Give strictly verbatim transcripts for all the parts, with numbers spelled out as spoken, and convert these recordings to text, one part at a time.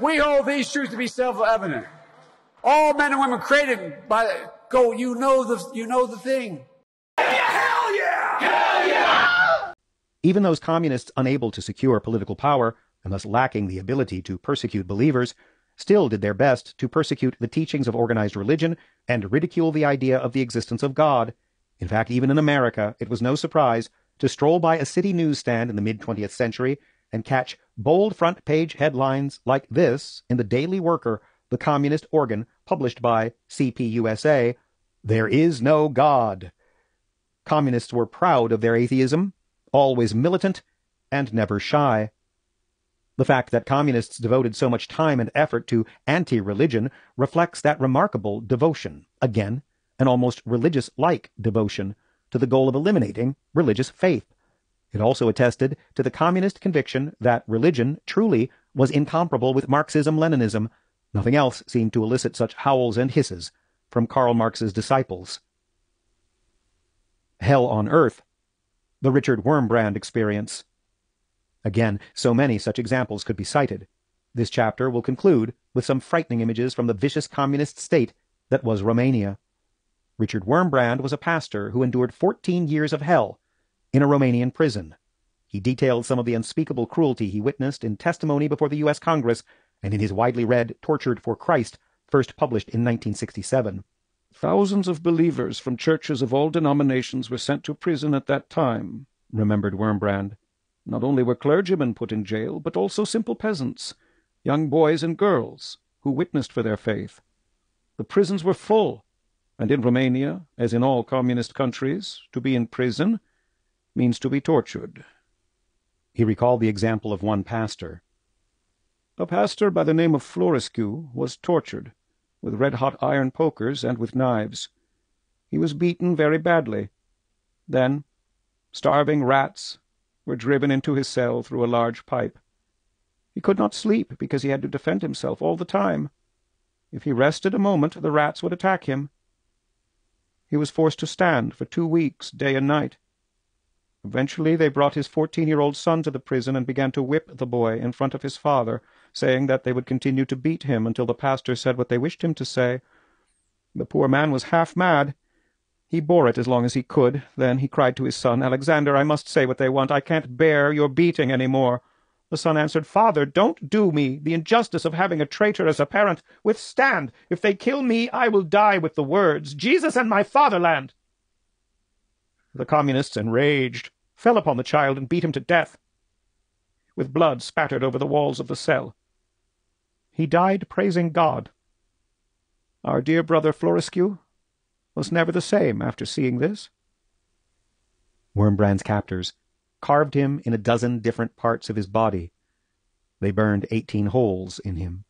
We hold these truths to be self-evident. All men and women created by go. You know the you know the thing. Yeah, hell yeah! Hell yeah! Even those communists unable to secure political power and thus lacking the ability to persecute believers, still did their best to persecute the teachings of organized religion and ridicule the idea of the existence of God. In fact, even in America, it was no surprise to stroll by a city newsstand in the mid-twentieth century and catch bold front-page headlines like this in the Daily Worker, the communist organ published by C P U S A, "There is no God." Communists were proud of their atheism, always militant, and never shy. The fact that communists devoted so much time and effort to anti-religion reflects that remarkable devotion, again, an almost religious-like devotion, to the goal of eliminating religious faith. It also attested to the communist conviction that religion truly was incomparable with Marxism-Leninism. Nothing else seemed to elicit such howls and hisses from Karl Marx's disciples. Hell on Earth, the Richard Wurmbrand experience. Again, so many such examples could be cited. This chapter will conclude with some frightening images from the vicious communist state that was Romania. Richard Wurmbrand was a pastor who endured fourteen years of hell in a Romanian prison. He detailed some of the unspeakable cruelty he witnessed in testimony before the U S Congress and in his widely read Tortured for Christ, first published in nineteen sixty-seven. "Thousands of believers from churches of all denominations were sent to prison at that time," remembered Wurmbrand. "Not only were clergymen put in jail, but also simple peasants, young boys and girls, who witnessed for their faith. The prisons were full, and in Romania, as in all communist countries, to be in prison means to be tortured." He recalled the example of one pastor. "A pastor by the name of Florescu was tortured, with red-hot iron pokers and with knives. He was beaten very badly. Then, starving rats were driven into his cell through a large pipe. He could not sleep because he had to defend himself all the time. If he rested a moment, the rats would attack him. He was forced to stand for two weeks, day and night. Eventually they brought his fourteen-year-old son to the prison and began to whip the boy in front of his father, saying that they would continue to beat him until the pastor said what they wished him to say. The poor man was half mad. He bore it as long as he could. Then he cried to his son, 'Alexander, I must say what they want. I can't bear your beating any more.' The son answered, 'Father, don't do me the injustice of having a traitor as a parent. Withstand. If they kill me, I will die with the words, Jesus and my fatherland.' The communists, enraged, fell upon the child and beat him to death, with blood spattered over the walls of the cell. He died praising God. Our dear brother Florescu was never the same after seeing this." Wurmbrand's captors carved him in a dozen different parts of his body. They burned eighteen holes in him.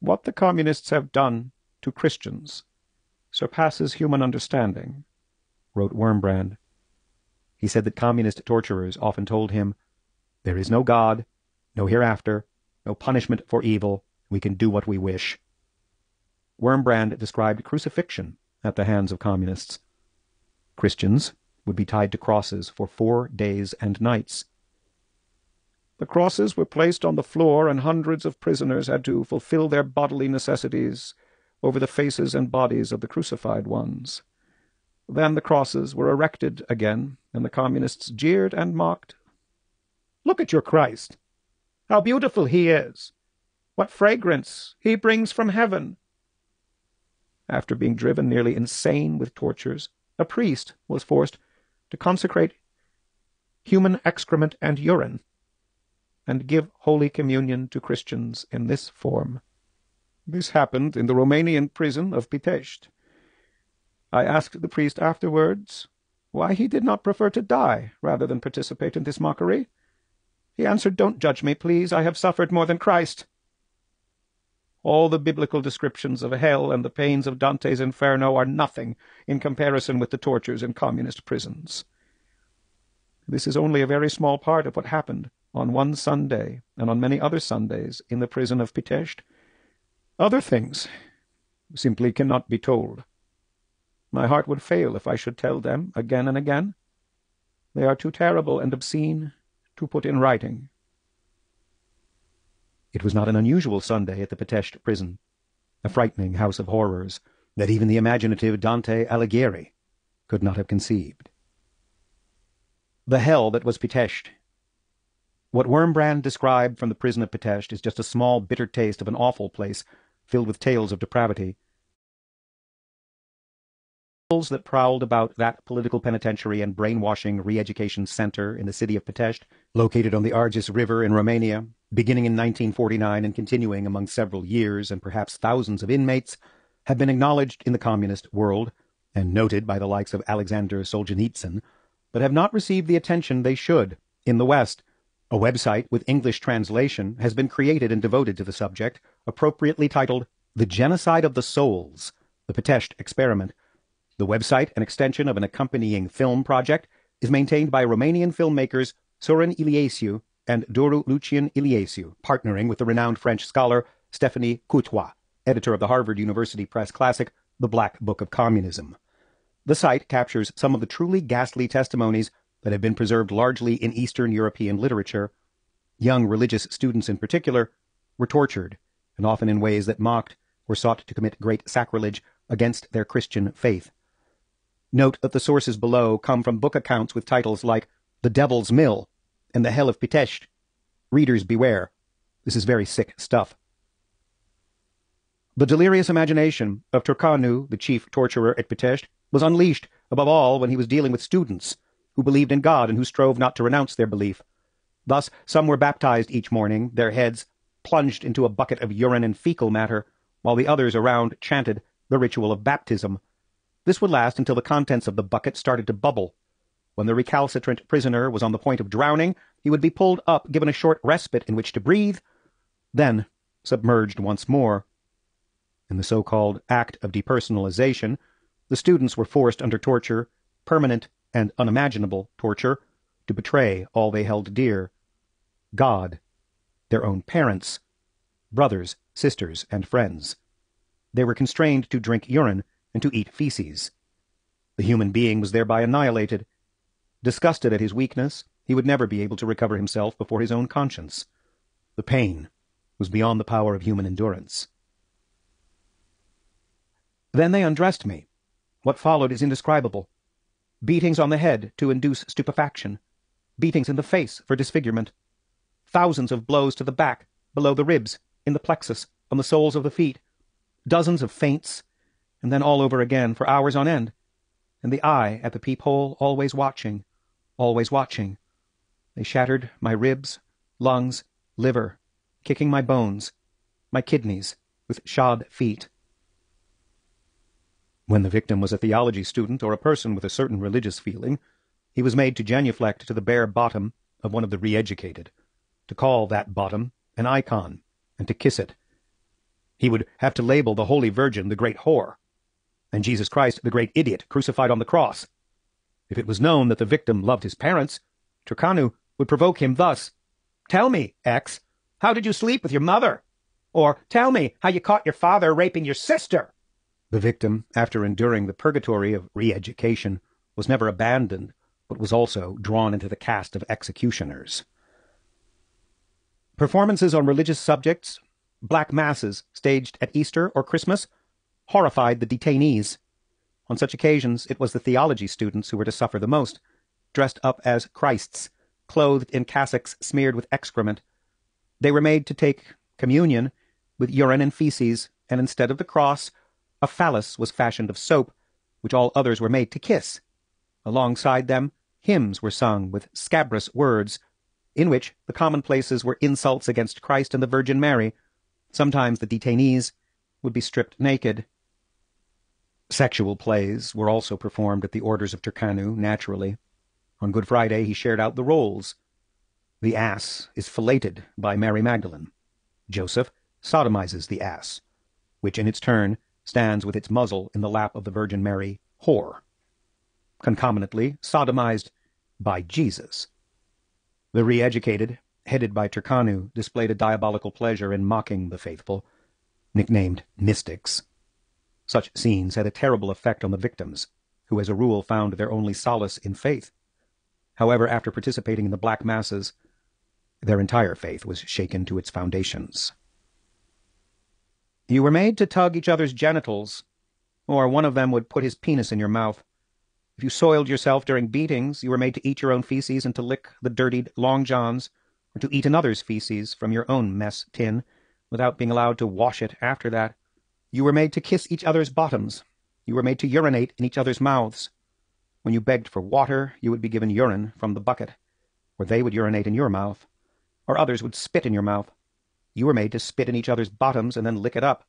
"What the communists have done to Christians surpasses human understanding," wrote Wurmbrand. He said that communist torturers often told him, "There is no God, no hereafter, no punishment for evil. We can do what we wish." Wurmbrand described crucifixion at the hands of communists. Christians would be tied to crosses for four days and nights. "The crosses were placed on the floor, and hundreds of prisoners had to fulfill their bodily necessities over the faces and bodies of the crucified ones. Then the crosses were erected again, and the communists jeered and mocked. 'Look at your Christ! How beautiful he is! What fragrance he brings from heaven!' After being driven nearly insane with tortures, a priest was forced to consecrate human excrement and urine and give Holy Communion to Christians in this form. This happened in the Romanian prison of Pitești. I asked the priest afterwards why he did not prefer to die rather than participate in this mockery. He answered, 'Don't judge me, please. I have suffered more than Christ.' All the biblical descriptions of hell and the pains of Dante's Inferno are nothing in comparison with the tortures in communist prisons." This is only a very small part of what happened on one Sunday and on many other Sundays in the prison of Pitești. Other things simply cannot be told. My heart would fail if I should tell them again and again. They are too terrible and obscene to put in writing. It was not an unusual Sunday at the Pitești prison, a frightening house of horrors that even the imaginative Dante Alighieri could not have conceived. The hell that was Pitești. What Wurmbrand described from the prison of Pitești is just a small bitter taste of an awful place filled with tales of depravity. Souls that prowled about that political penitentiary and brainwashing re-education center in the city of Pitești, located on the Argeș River in Romania, beginning in nineteen forty-nine and continuing among several years and perhaps thousands of inmates, have been acknowledged in the communist world and noted by the likes of Alexander Solzhenitsyn, but have not received the attention they should. In the West, a website with English translation has been created and devoted to the subject, appropriately titled The Genocide of the Souls, the Pitești Experiment. The website, an extension of an accompanying film project, is maintained by Romanian filmmakers Sorin Iliesiu and Doru Lucian Iliesiu, partnering with the renowned French scholar Stéphanie Coutois, editor of the Harvard University Press classic The Black Book of Communism. The site captures some of the truly ghastly testimonies that have been preserved largely in Eastern European literature. Young religious students in particular were tortured, and often in ways that mocked or sought to commit great sacrilege against their Christian faith. Note that the sources below come from book accounts with titles like The Devil's Mill and The Hell of Pitești. Readers, beware. This is very sick stuff. The delirious imagination of Țurcanu, the chief torturer at Pitești, was unleashed, above all when he was dealing with students who believed in God and who strove not to renounce their belief. Thus, some were baptized each morning, their heads plunged into a bucket of urine and fecal matter, while the others around chanted the ritual of baptism. This would last until the contents of the bucket started to bubble. When the recalcitrant prisoner was on the point of drowning, he would be pulled up, given a short respite in which to breathe, then submerged once more. In the so-called act of depersonalization, the students were forced under torture, permanent and unimaginable torture, to betray all they held dear: God, their own parents, brothers, sisters, and friends. They were constrained to drink urine and to eat feces. The human being was thereby annihilated. Disgusted at his weakness, he would never be able to recover himself before his own conscience. The pain was beyond the power of human endurance. Then they undressed me. What followed is indescribable. Beatings on the head to induce stupefaction. Beatings in the face for disfigurement. Thousands of blows to the back, below the ribs, in the plexus, on the soles of the feet. Dozens of feints, and then all over again for hours on end, and the eye at the peephole always watching, always watching. They shattered my ribs, lungs, liver, kicking my bones, my kidneys, with shod feet. When the victim was a theology student or a person with a certain religious feeling, he was made to genuflect to the bare bottom of one of the re-educated, to call that bottom an icon, and to kiss it. He would have to label the Holy Virgin the great whore, and Jesus Christ the great idiot crucified on the cross. If it was known that the victim loved his parents, Țurcanu would provoke him thus: "Tell me, X, how did you sleep with your mother?" Or, "Tell me how you caught your father raping your sister." The victim, after enduring the purgatory of re-education, was never abandoned, but was also drawn into the caste of executioners. Performances on religious subjects, black masses staged at Easter or Christmas, horrified the detainees. On such occasions, it was the theology students who were to suffer the most, dressed up as Christs, clothed in cassocks smeared with excrement. They were made to take communion with urine and feces, and instead of the cross, a phallus was fashioned of soap, which all others were made to kiss. Alongside them, hymns were sung with scabrous words, in which the commonplaces were insults against Christ and the Virgin Mary. Sometimes the detainees would be stripped naked. Sexual plays were also performed at the orders of Țurcanu, naturally. On Good Friday he shared out the roles. The ass is filleted by Mary Magdalene. Joseph sodomizes the ass, which in its turn stands with its muzzle in the lap of the Virgin Mary, whore, concomitantly sodomized by Jesus. The re-educated, headed by Țurcanu, displayed a diabolical pleasure in mocking the faithful, nicknamed mystics. Such scenes had a terrible effect on the victims, who as a rule found their only solace in faith. However, after participating in the black masses, Their entire faith was shaken to its foundations. You were made to tug each other's genitals, or one of them would put his penis in your mouth. If you soiled yourself during beatings, you were made to eat your own feces and to lick the dirtied long johns, or to eat another's feces from your own mess tin, without being allowed to wash it after that. You were made to kiss each other's bottoms. You were made to urinate in each other's mouths. When you begged for water, you would be given urine from the bucket, or they would urinate in your mouth, or others would spit in your mouth. You were made to spit in each other's bottoms and then lick it up.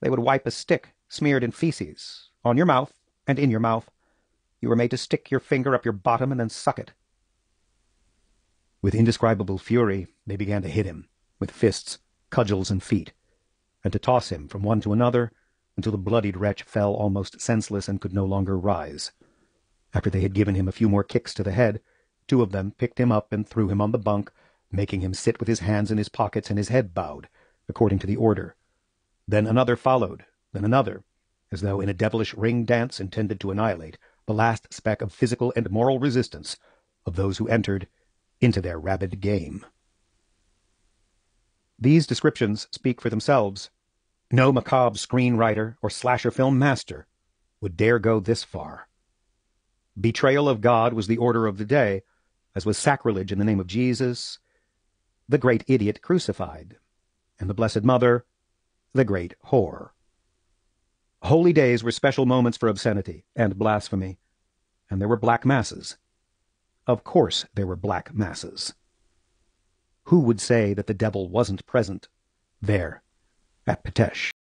They would wipe a stick, smeared in feces, on your mouth and in your mouth. You were made to stick your finger up your bottom and then suck it. With indescribable fury, they began to hit him, with fists, cudgels, and feet, and to toss him from one to another until the bloodied wretch fell almost senseless and could no longer rise. After they had given him a few more kicks to the head, two of them picked him up and threw him on the bunk, making him sit with his hands in his pockets and his head bowed, according to the order. Then another followed, then another, as though in a devilish ring dance intended to annihilate the last speck of physical and moral resistance of those who entered into their rabid game. These descriptions speak for themselves. No macabre screenwriter or slasher film master would dare go this far. Betrayal of God was the order of the day, as was sacrilege in the name of Jesus, the great idiot crucified, and the Blessed Mother, the great whore. Holy days were special moments for obscenity and blasphemy, and there were black masses. Of course there were black masses. Who would say that the devil wasn't present there at Pitești?